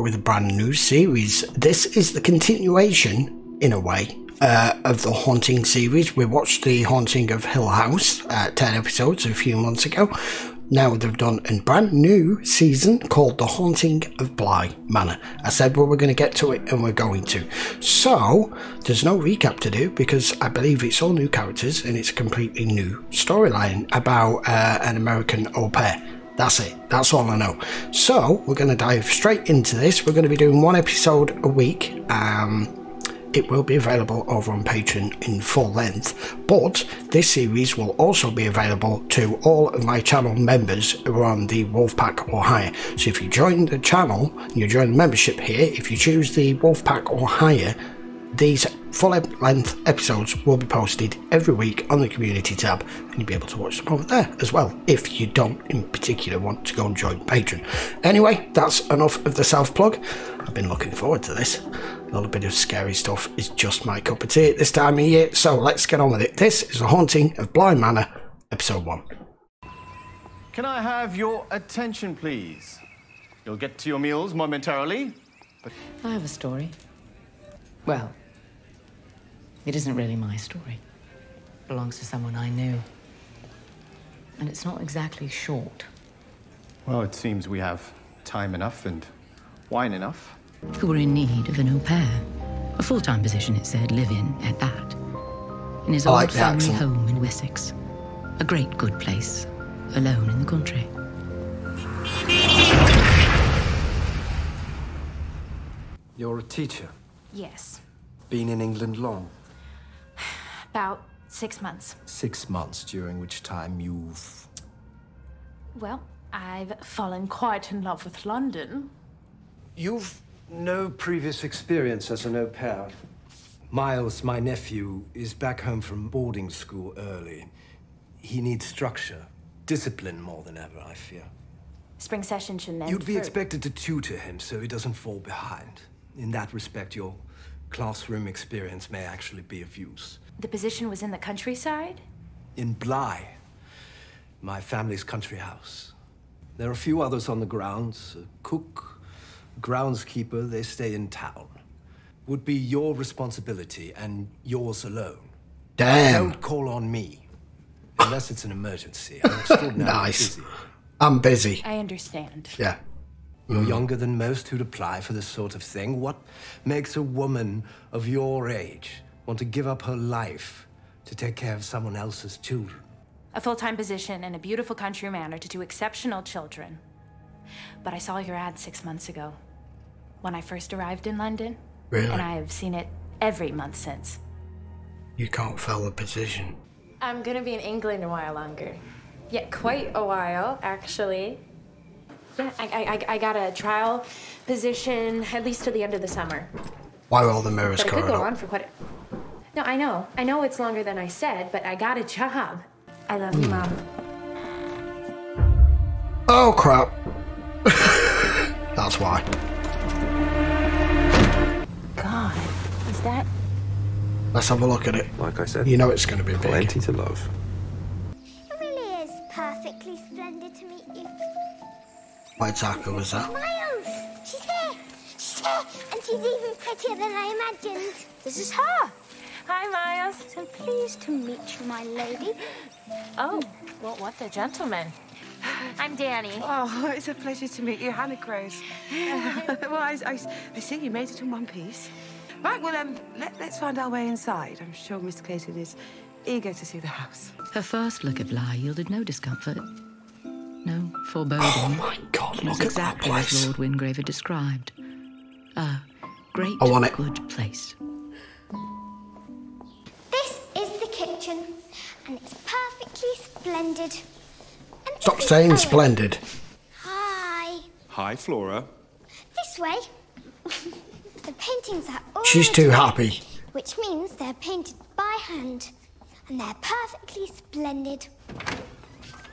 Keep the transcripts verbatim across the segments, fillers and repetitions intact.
with a brand new series. This is the continuation, in a way, uh, of the Haunting series. We watched The Haunting of Hill House, uh, ten episodes a few months ago. Now they've done a brand new season called The Haunting of Bly Manor. I said well, we're going to get to it, and we're going to. So, there's no recap to do because I believe it's all new characters and it's a completely new storyline about uh, an American au pair. That's it. That's all I know. So, we're going to dive straight into this. We're going to be doing one episode a week. Um... It will be available over on Patreon in full length, but this series will also be available to all of my channel members who are on the Wolfpack or higher. So if you join the channel, you join the membership here, if you choose the Wolfpack or higher, these full length episodes will be posted every week on the community tab, and you'll be able to watch them over there as well, if you don't in particular want to go and join Patreon. Anyway, that's enough of the self-plug. I've been looking forward to this. A little bit of scary stuff is just my cup of tea at this time of year, so let's get on with it. This is The Haunting of Bly Manor, Episode one. Can I have your attention, please? You'll get to your meals momentarily. But... I have a story. Well, it isn't really my story. It belongs to someone I knew. And it's not exactly short. Well, it seems we have time enough and wine enough. Who were in need of an au pair. A full-time position, it said, live-in at that. In his old family home in Wessex. A great good place, alone in the country. You're a teacher? Yes. Been in England long? About six months. Six months, during which time you've... Well, I've fallen quite in love with London. You've... No previous experience as an au pair. Miles, my nephew, is back home from boarding school early. He needs structure, discipline more than ever, I fear. Spring session should mend. You'd be through. Expected to tutor him so he doesn't fall behind. In that respect, your classroom experience may actually be of use. The position was in the countryside? In Bly, my family's country house. There are a few others on the grounds, a cook, groundskeeper, they stay in town. Would be your responsibility and yours alone. Damn. Don't call on me. Unless it's an emergency. I'm extraordinarily nice. Busy. I'm busy. I understand. Yeah. You're mm. younger than most who'd apply for this sort of thing. What makes a woman of your age want to give up her life to take care of someone else's children? A full-time position in a beautiful country manor to two exceptional children. But I saw your ad six months ago, when I first arrived in London. Really? And I have seen it every month since. You can't fail the position. I'm gonna be in England a while longer. Yeah, quite a while, actually. Yeah, I, I, I got a trial position, at least till the end of the summer. Why are all the mirrors covered up? But it could go on for quite a... No, I know. I know it's longer than I said, but I got a job. I love you, Mom. Oh, crap. That's why. God, is that... Let's have a look at it. Like I said, you know it's going to be plenty big. To love. It really is perfectly splendid to meet you. What exactly was that? Miles! She's here! She's here! And she's even prettier than I imagined. This is her! Hi, Miles. So pleased to meet you, my lady. Oh, well, what a gentleman. I'm Danny. Oh, it's a pleasure to meet you, Hannah Grose. Uh, well, I, I, I see you made it in one piece. Right, well, um, let, let's find our way inside. I'm sure Miss Clayton is eager to see the house. Her first look at Bly yielded no discomfort, no foreboding. Oh, my God, look at exactly that place. As Lord Wingrave had described. A great, I want it. Good place. This is the kitchen, and it's perfectly splendid. Stop saying splendid. Hi. Hi, Flora. This way. The paintings are all... She's too happy. Which means they're painted by hand. And they're perfectly splendid.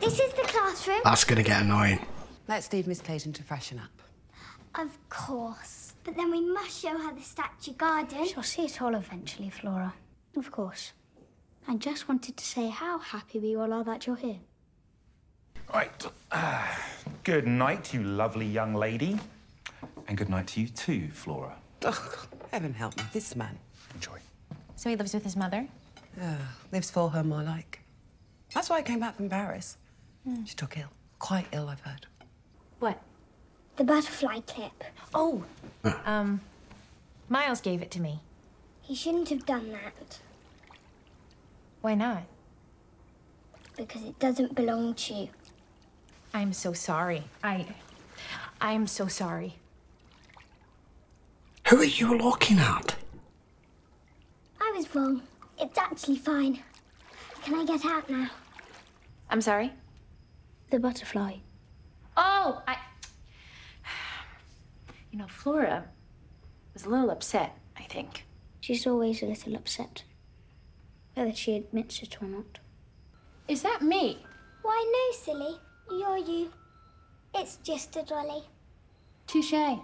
This is the classroom. That's going to get annoying. Let's leave Miss Clayton to freshen up. Of course. But then we must show her the statue garden. She'll see it all eventually, Flora. Of course. I just wanted to say how happy we all are that you're here. Right. Uh, good night, you lovely young lady. And good night to you too, Flora. Oh, heaven help me, this man. Enjoy. So he lives with his mother? Uh, lives for her, more like. That's why I came back from Paris. Mm. She took ill. Quite ill, I've heard. What? The butterfly clip. Oh, um, Miles gave it to me. He shouldn't have done that. Why not? Because it doesn't belong to you. I'm so sorry. I... I'm so sorry. Who are you looking at? I was wrong. It's actually fine. Can I get out now? I'm sorry? The butterfly. Oh, I... You know, Flora was a little upset, I think. She's always a little upset, whether she admits it or not. Is that me? Why, no, silly. You're you. It's just a dolly. Touché.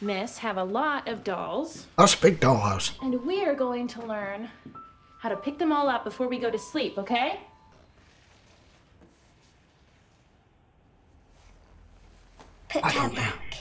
Miss have a lot of dolls. That's a big dollhouse. And we're going to learn how to pick them all up before we go to sleep, okay? Put I her back. Know.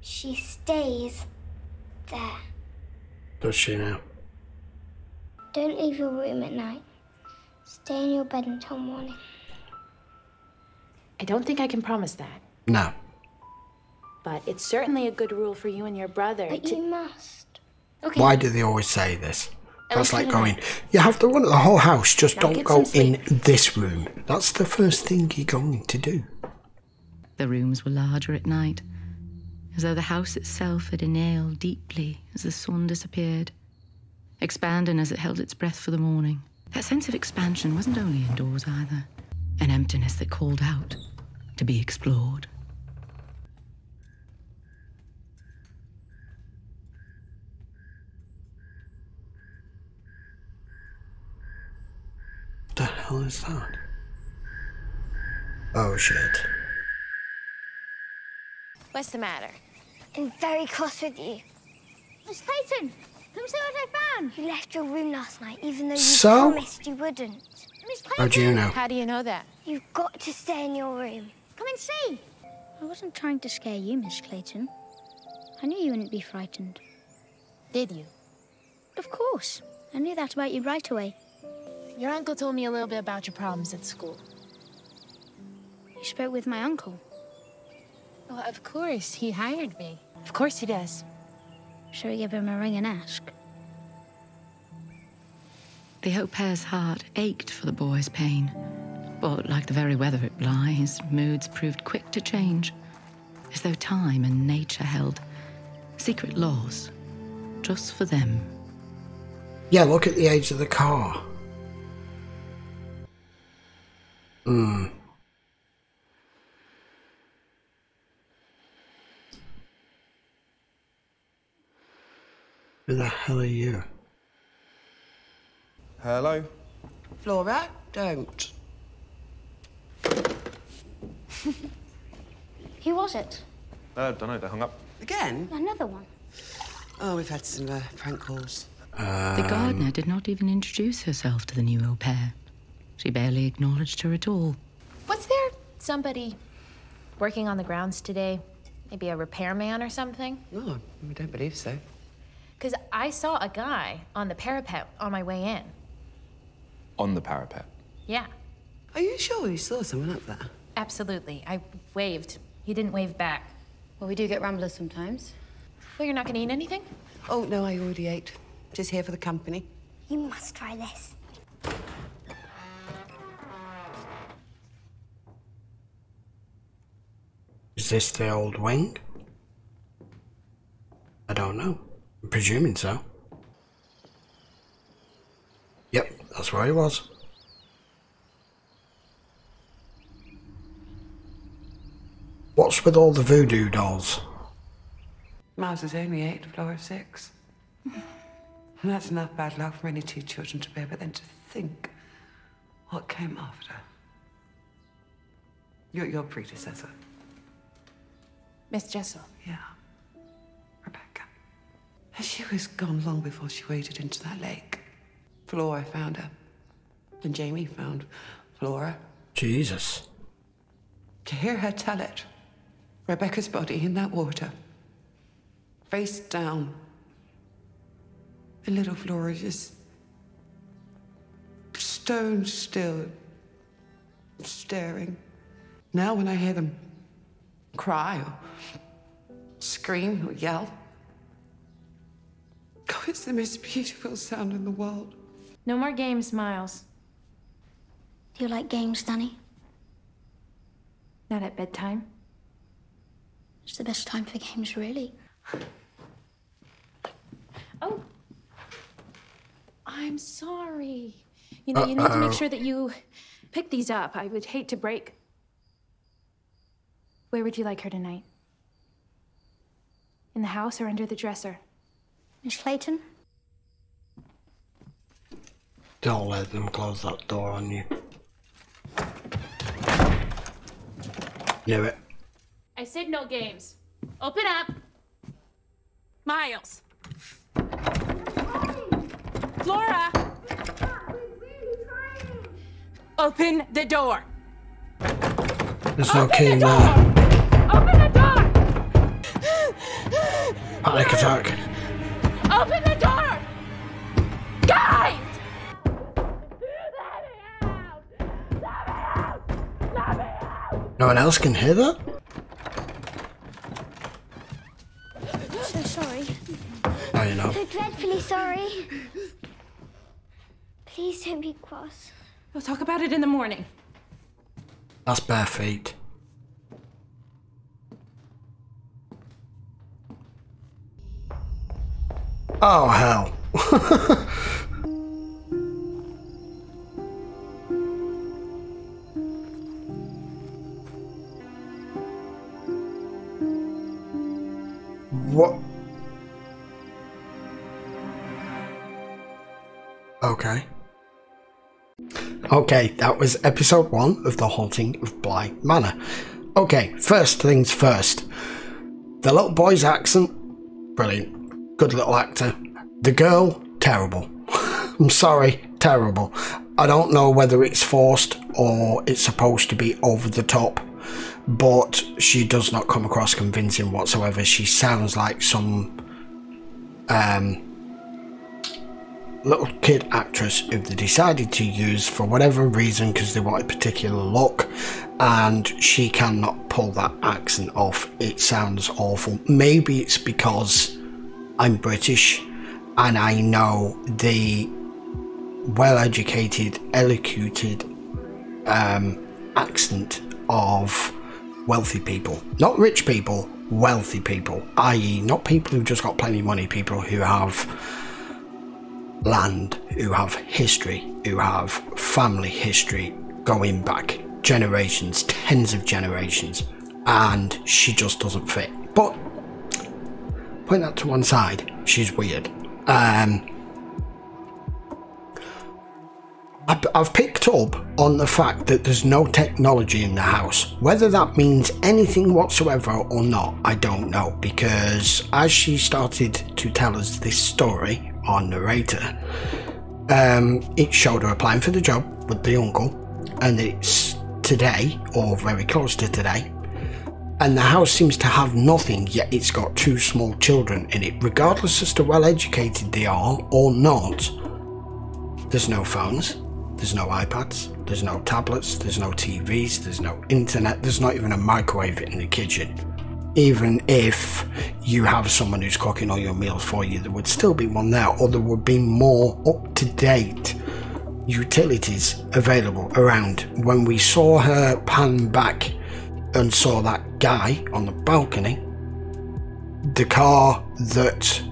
She stays there. Does she now? Don't leave your room at night. Stay in your bed until morning. I don't think I can promise that. No. But it's certainly a good rule for you and your brother. But to... you must. Okay. Why do they always say this? That's like going, you have to run at the whole house, just don't go in this room. That's the first thing you're going to do. The rooms were larger at night, as though the house itself had inhaled deeply as the sun disappeared, expanding as it held its breath for the morning. That sense of expansion wasn't only indoors either, an emptiness that called out to be explored. What the hell is that? Oh shit. What's the matter? I'm very cross with you. Miss Clayton, come see what I found. You left your room last night, even though you so? promised you wouldn't. Miss Clayton. How do you know? How do you know that? You've got to stay in your room. Come and see. I wasn't trying to scare you, Miss Clayton. I knew you wouldn't be frightened. Did you? Of course. I knew that about you right away. Your uncle told me a little bit about your problems at school. You spoke with my uncle? Well, of course. He hired me. Of course he does. Shall we give him a ring and ask? The au pair's heart ached for the boy's pain. But like the very weather at Bly, his moods proved quick to change, as though time and nature held secret laws just for them. Yeah, look at the age of the car. Hmm. Who the hell are you? Hello? Flora, don't. Who was it? Uh, don't know, they hung up. Again? Another one. Oh, we've had some uh, prank calls. Um... The gardener did not even introduce herself to the new au pair. She barely acknowledged her at all. Was there somebody working on the grounds today? Maybe a repairman or something? No, we don't believe so. Because I saw a guy on the parapet on my way in. On the parapet? Yeah. Are you sure you saw someone up there? Absolutely. I waved. He didn't wave back. Well, we do get ramblers sometimes. Well, you're not going to eat anything? Oh, no, I already ate. Just here for the company. You must try this. Is this the old wing? I don't know. I'm presuming so. Yep, that's where he was. What's with all the voodoo dolls? Miles is only eight and Flora six. And that's enough bad luck for any two children to bear, but then to think what came after. Your, your predecessor. Miss Jessel? Yeah. She was gone long before she waded into that lake. Flora found her. And Jamie found Flora. Jesus. To hear her tell it, Rebecca's body in that water, face down. And little Flora just stone still, staring. Now when I hear them cry or scream or yell, God, it's the most beautiful sound in the world. No more games, Miles. Do you like games, Danny? Not at bedtime. It's the best time for games, really. Oh. I'm sorry. You know, uh-oh. You need to make sure that you pick these up. I would hate to break. Where would you like her tonight? In the house or under the dresser? Miss Clayton? Don't let them close that door on you. Knew it. I said no games. Open up. Miles. Flora! Open the door. It's okay now. Open the door! Panic attack. Open the door! Guys! Let me out! Let me out! Let me out! No one else can hear that? I'm so sorry. Oh, you know. So dreadfully sorry. Please don't be cross. We'll talk about it in the morning. That's bare feet. Oh, hell. What? Okay. Okay, that was episode one of The Haunting of Bly Manor. Okay, first things first. The little boy's accent, brilliant. Good little actor. The girl, terrible. I'm sorry, terrible. I don't know whether it's forced or it's supposed to be over the top, but she does not come across convincing whatsoever. She sounds like some... um. little kid actress who they decided to use for whatever reason because they want a particular look, and she cannot pull that accent off. It sounds awful. Maybe it's because I'm British and I know the well-educated, elocuted um, accent of wealthy people. Not rich people, wealthy people, that is not people who've just got plenty of money, people who have land, who have history, who have family history going back generations, tens of generations, and she just doesn't fit. But putting that to one side, she's weird. um I've picked up on the fact that there's no technology in the house. Whether that means anything whatsoever or not, I don't know, because as she started to tell us this story, our narrator, um, it showed her applying for the job with the uncle, and it's today, or very close to today, and the house seems to have nothing, yet it's got two small children in it. Regardless as to well educated they are or not, there's no phones, there's no iPads, there's no tablets, there's no T Vs, there's no internet, there's not even a microwave in the kitchen. Even if you have someone who's cooking all your meals for you, there would still be one there, or there would be more up-to-date utilities available around. When we saw her pan back and saw that guy on the balcony, the car that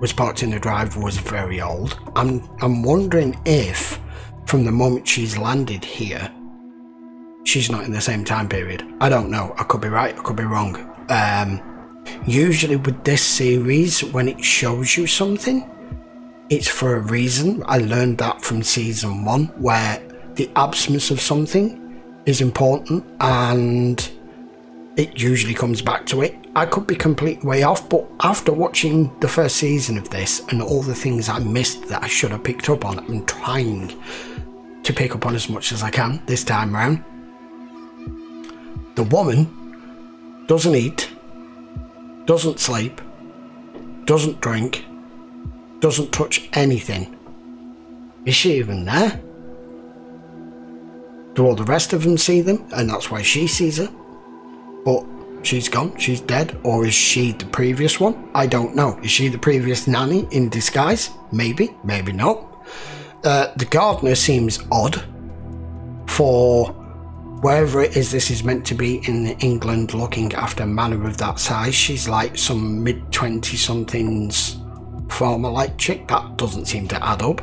was parked in the drive was very old. I'm, I'm wondering if, from the moment she's landed here, she's not in the same time period. I don't know. I could be right, I could be wrong. Um, usually with this series, when it shows you something, it's for a reason. I learned that from season one, where the absence of something is important and it usually comes back to it. I could be completely way off, but after watching the first season of this and all the things I missed that I should have picked up on, I'm trying to pick up on as much as I can this time around. The woman doesn't eat, doesn't sleep, doesn't drink, doesn't touch anything. Is she even there? Do all the rest of them see them, and that's why she sees her? But she's gone, she's dead, or is she the previous one? I don't know. Is she the previous nanny in disguise? Maybe, maybe not. Uh, the gardener seems odd for wherever it is this is meant to be in England, looking after a manor of that size. She's like some mid twenty somethings farmer-like chick. That doesn't seem to add up.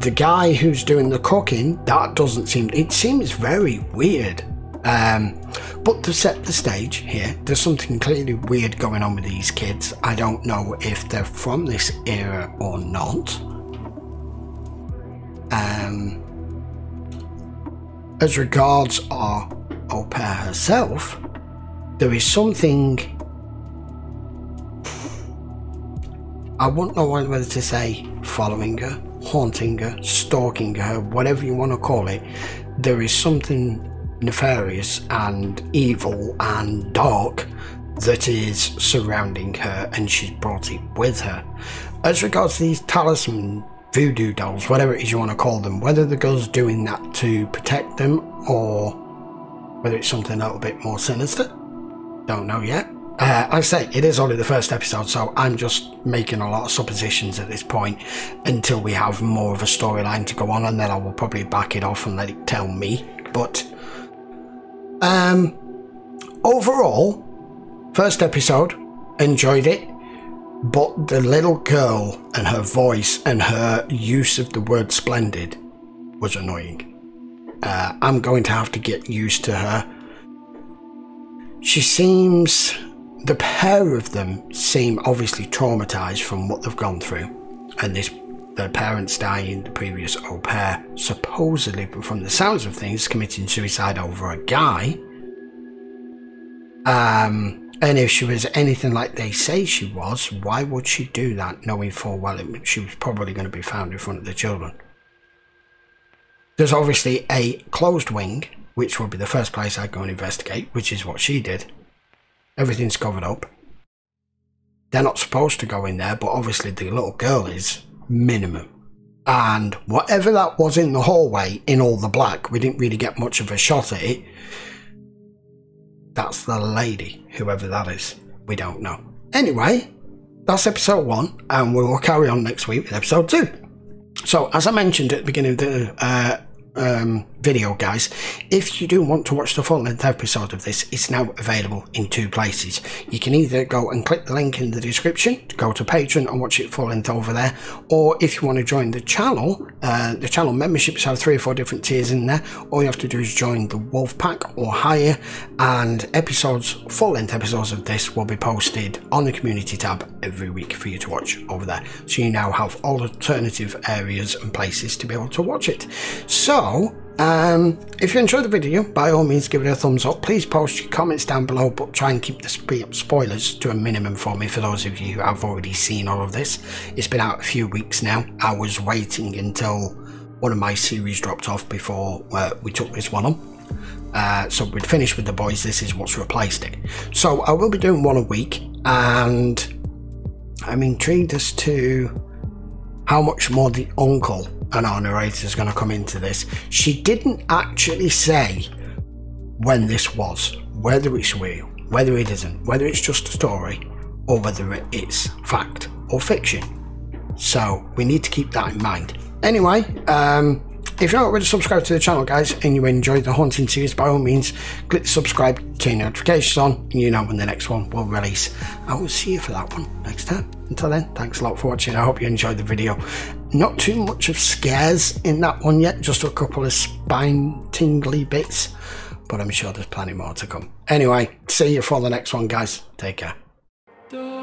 The guy who's doing the cooking, that doesn't seem... It seems very weird. Um, but to set the stage here, there's something clearly weird going on with these kids. I don't know if they're from this era or not. Um, as regards our au pair herself, there is something... I wouldn't know whether to say following her, haunting her, stalking her, whatever you want to call it. There is something nefarious and evil and dark that is surrounding her, and she's brought it with her. As regards to these talisman voodoo dolls, whatever it is you want to call them, whether the girl's doing that to protect them or whether it's something a little bit more sinister, don't know yet. Uh, I say, it is only the first episode, so I'm just making a lot of suppositions at this point until we have more of a storyline to go on, and then I will probably back it off and let it tell me. But um, overall, first episode, enjoyed it. But the little girl and her voice and her use of the word splendid was annoying. Uh, I'm going to have to get used to her. She seems... The pair of them seem obviously traumatised from what they've gone through. And this, their parents dying, the previous au pair, supposedly, but from the sounds of things, committing suicide over a guy. Um... And if she was anything like they say she was, why would she do that, knowing full well it, she was probably going to be found in front of the children? There's obviously a closed wing, which would be the first place I'd go and investigate, which is what she did. Everything's covered up. They're not supposed to go in there, but obviously the little girl is minimum. And whatever that was in the hallway, in all the black, we didn't really get much of a shot at it. That's the lady, whoever that is. We don't know. Anyway, that's episode one, and we will carry on next week with episode two. So, as I mentioned at the beginning of the uh, um, video, guys, if you do want to watch the full-length episode of this, it's now available in two places. You can either go and click the link in the description to go to Patreon and watch it full-length over there, or if you want to join the channel, uh, the channel memberships have three or four different tiers in there. All you have to do is join the Wolf Pack or higher, and episodes, full-length episodes of this will be posted on the community tab every week for you to watch over there. So you now have all alternative areas and places to be able to watch it. So... Um, if you enjoyed the video, by all means give it a thumbs up. Please post your comments down below, but try and keep the spoilers to a minimum for me, for those of you who have already seen all of this. It's been out a few weeks now. I was waiting until one of my series dropped off before uh, we took this one on. Uh, so we'd finished with The Boys. This is what's replaced it. So I will be doing one a week, and I'm intrigued as to how much more the uncle and our narrator is going to come into this. She didn't actually say when this was, whether it's real, whether it isn't, whether it's just a story, or whether it is fact or fiction. So we need to keep that in mind. Anyway, um, if you're not already subscribed to the channel, guys, and you enjoyed the Haunting series, by all means, click the subscribe, turn notifications on, and you know when the next one will release. I will see you for that one next time. Until then, thanks a lot for watching. I hope you enjoyed the video. Not too much of scares in that one yet, just a couple of spine-tingly bits, but I'm sure there's plenty more to come. Anyway, see you for the next one, guys. Take care.